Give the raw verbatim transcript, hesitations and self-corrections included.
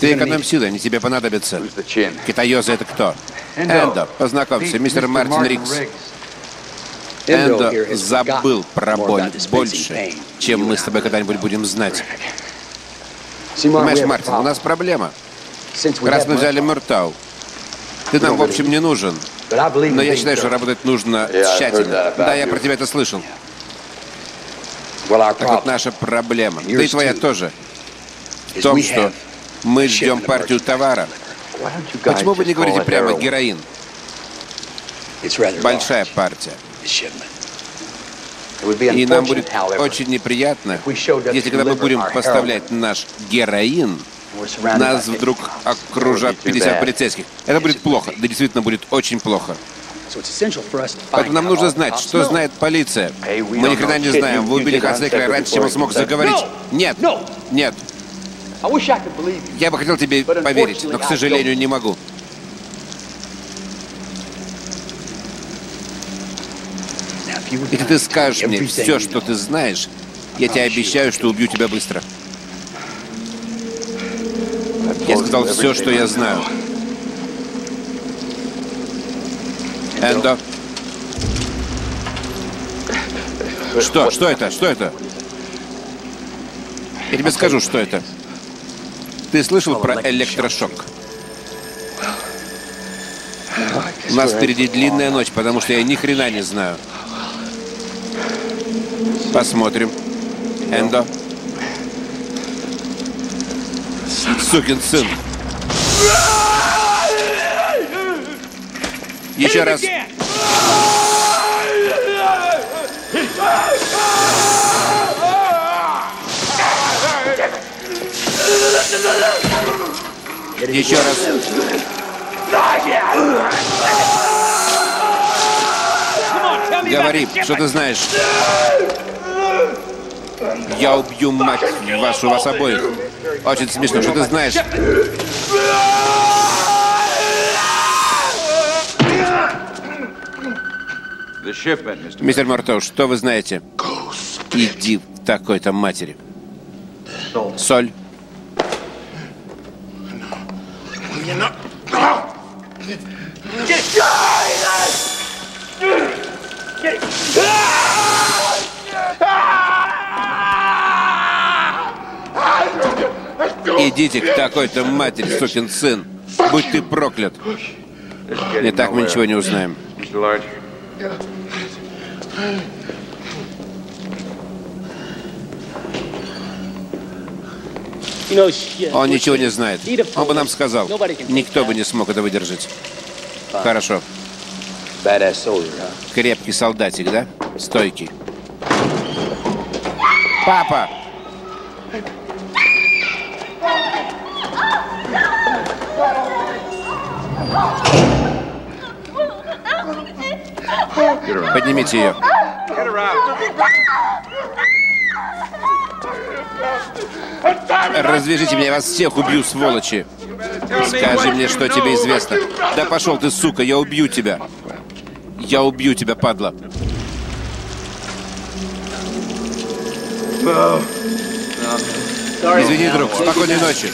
Ты экономь силы, они тебе понадобятся. Китаёза — это кто? Эндо, познакомься, мистер Мартин Риггс. Эндо забыл про боль больше, чем мы с тобой когда-нибудь будем знать. Понимаешь, Мартин, у нас проблема. Раз мы взяли Мертал, ты нам, в общем, не нужен. Но я считаю, что работать нужно тщательно. Да, я про тебя это слышал. Так вот, наша проблема, да и твоя тоже, в том, что мы ждем партию товара. Почему вы не говорите прямо героин? Большая партия. И нам будет очень неприятно, если когда мы будем поставлять наш героин, нас вдруг окружат пятьдесят полицейских. Это будет плохо, да действительно будет очень плохо. Поэтому нам нужно знать, что знает полиция. Мы ни хрена не знаем, вы убили Хасекра раньше, чем он смог заговорить. Нет, нет. Я бы хотел тебе поверить, но, к сожалению, не могу. Если ты скажешь мне все, что ты знаешь, я тебе обещаю, что убью тебя быстро. Я сказал все, что я знаю. Эндо. Что? Что это? Что это? Я тебе скажу, что это. Ты слышал про электрошок? У нас впереди длинная ночь, потому что я ни хрена не знаю. Посмотрим. Эндо. Сукин сын. Еще раз. Еще раз. Говори, что ты знаешь. Я убью, мать вашу, вас обоих. Очень смешно, что ты знаешь. Мистер Морто, что вы знаете? Иди в такой-то матери. Соль. Идите к такой-то матери, сукин сын. Будь ты проклят. И так мы ничего не узнаем. Он ничего не знает. Он бы нам сказал. Никто бы не смог это выдержать. Хорошо. Крепкий солдатик, да? Стойкий. Папа! Поднимите ее. Развяжите меня, я вас всех убью, сволочи. Скажи мне, что тебе известно. Да пошел ты, сука, я убью тебя. Я убью тебя, падла. Извини, друг, спокойной ночи.